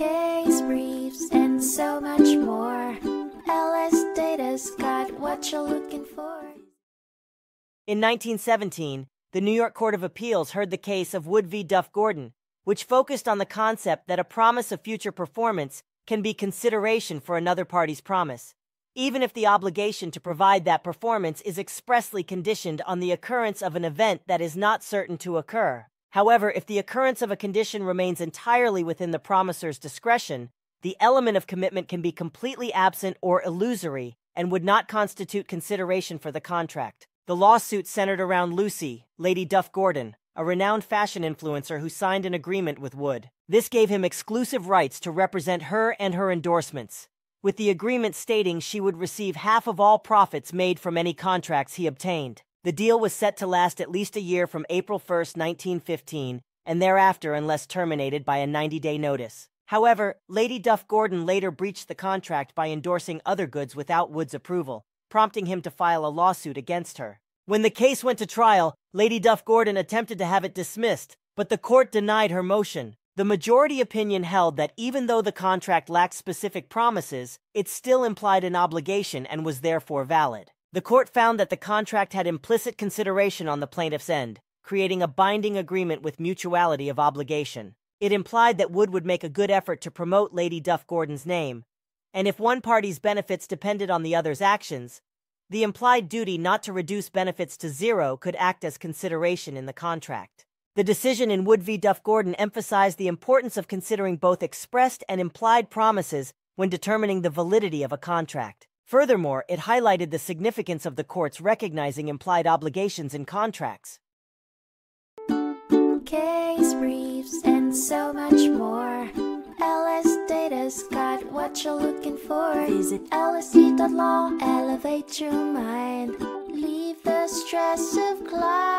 case briefs, and so much more. LS Data's got what you're looking for. In 1917, the New York Court of Appeals heard the case of Wood v. Duff-Gordon, which focused on the concept that a promise of future performance can be consideration for another party's promise, even if the obligation to provide that performance is expressly conditioned on the occurrence of an event that is not certain to occur. However, if the occurrence of a condition remains entirely within the promisor's discretion, the element of commitment can be completely absent or illusory and would not constitute consideration for the contract. The lawsuit centered around Lucy, Lady Duff-Gordon, a renowned fashion influencer who signed an agreement with Wood. This gave him exclusive rights to represent her and her endorsements, with the agreement stating she would receive half of all profits made from any contracts he obtained. The deal was set to last at least a year from April 1, 1915, and thereafter unless terminated by a 90-day notice. However, Lady Duff-Gordon later breached the contract by endorsing other goods without Wood's approval, prompting him to file a lawsuit against her. When the case went to trial, Lady Duff-Gordon attempted to have it dismissed, but the court denied her motion. The majority opinion held that even though the contract lacked specific promises, it still implied an obligation and was therefore valid. The court found that the contract had implicit consideration on the plaintiff's end, creating a binding agreement with mutuality of obligation. It implied that Wood would make a good effort to promote Lady Duff-Gordon's name, and if one party's benefits depended on the other's actions, the implied duty not to reduce benefits to zero could act as consideration in the contract. The decision in Wood v. Duff-Gordon emphasized the importance of considering both expressed and implied promises when determining the validity of a contract. Furthermore, it highlighted the significance of the courts recognizing implied obligations in contracts. Case briefs and so much more. LS Data's got what you're looking for. Visit lsd.law, elevate your mind, leave the stress of class.